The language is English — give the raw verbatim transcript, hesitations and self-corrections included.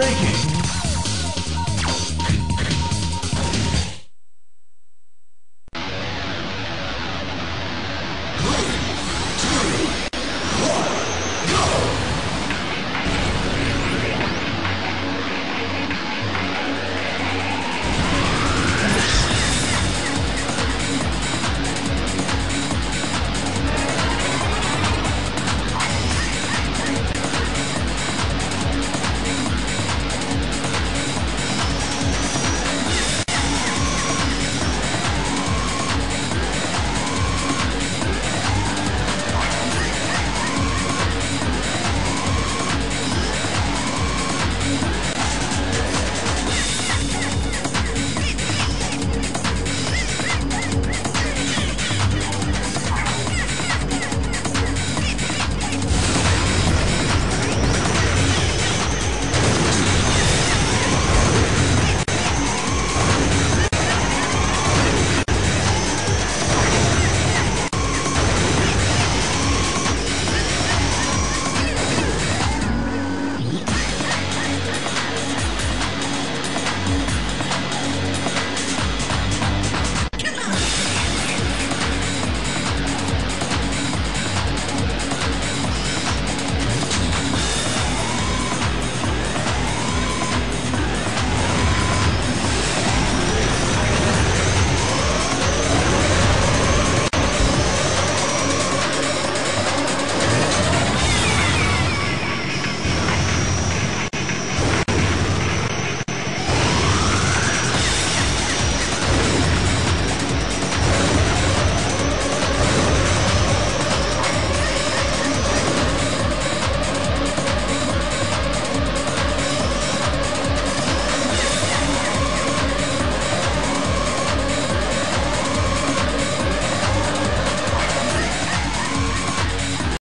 break it.